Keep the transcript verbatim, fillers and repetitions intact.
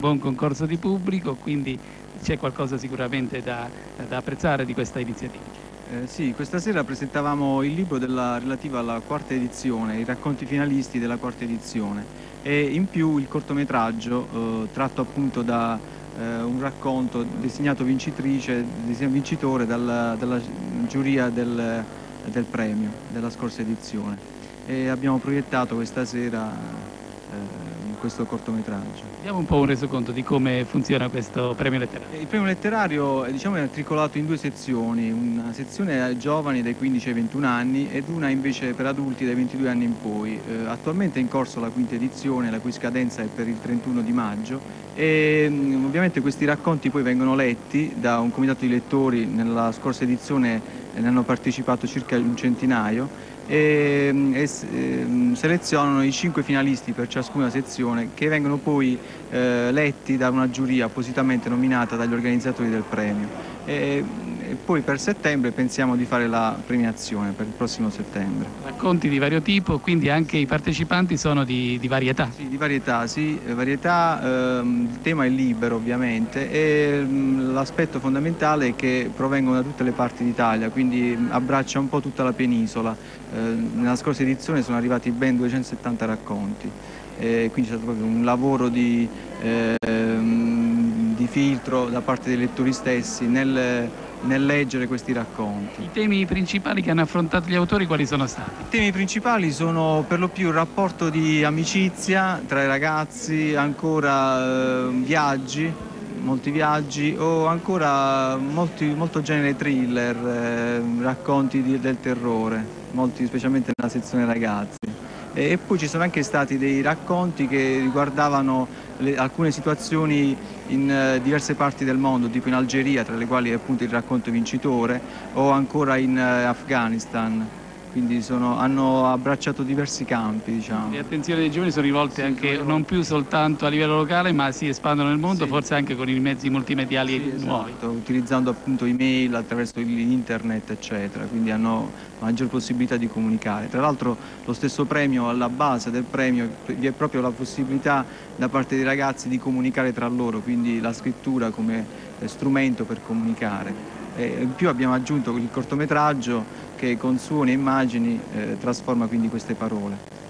buon concorso di pubblico, quindi c'è qualcosa sicuramente da, da apprezzare di questa iniziativa. Eh, sì, questa sera presentavamo il libro della, relativo alla quarta edizione, i racconti finalisti della quarta edizione, e in più il cortometraggio eh, tratto appunto da eh, un racconto designato vincitrice, vincitore dalla, dalla giuria del, del premio della scorsa edizione, e abbiamo proiettato questa sera eh, in questo cortometraggio. Diamo un po' un resoconto di come funziona questo premio letterario. Il premio letterario, diciamo, è articolato in due sezioni, una sezione a giovani dai quindici ai ventuno anni ed una invece per adulti dai ventidue anni in poi. Eh, attualmente è in corso la quinta edizione, la cui scadenza è per il trentuno di maggio, e mh, ovviamente questi racconti poi vengono letti da un comitato di lettori. Nella scorsa edizione ne hanno partecipato circa un centinaio e, e eh, selezionano i cinque finalisti per ciascuna sezione, che vengono poi eh, letti da una giuria appositamente nominata dagli organizzatori del premio, e, e poi per settembre pensiamo di fare la premiazione per il prossimo settembre. Racconti di vario tipo, quindi anche i partecipanti sono di, di varietà? Sì, di varietà, sì, varietà, eh, il tema è libero ovviamente, e l'aspetto fondamentale è che provengono da tutte le parti d'Italia, quindi abbraccia un po' tutta la penisola. Nella scorsa edizione sono arrivati ben duecentosettanta racconti, eh, quindi c'è stato proprio un lavoro di, eh, di filtro da parte dei lettori stessi nel, nel leggere questi racconti. I temi principali che hanno affrontato gli autori quali sono stati? I temi principali sono per lo più il rapporto di amicizia tra i ragazzi, ancora eh, viaggi, molti viaggi, o ancora molti, molto genere thriller, eh, racconti di, del terrore. Molti specialmente nella sezione ragazzi, e, e poi ci sono anche stati dei racconti che riguardavano le, alcune situazioni in eh, diverse parti del mondo, tipo in Algeria, tra le quali appunto il racconto vincitore, o ancora in eh, Afghanistan, quindi sono, hanno abbracciato diversi campi, diciamo. Le attenzioni dei giovani sono rivolte, sì, anche sono... non più soltanto a livello locale, ma si espandono nel mondo, sì. Forse anche con i mezzi multimediali, sì, esatto, nuovi, utilizzando appunto email, attraverso internet eccetera, quindi hanno maggior possibilità di comunicare. Tra l'altro lo stesso premio, alla base del premio vi è proprio la possibilità da parte dei ragazzi di comunicare tra loro, quindi la scrittura come strumento per comunicare. E in più abbiamo aggiunto il cortometraggio che con suoni e immagini eh, trasforma quindi queste parole.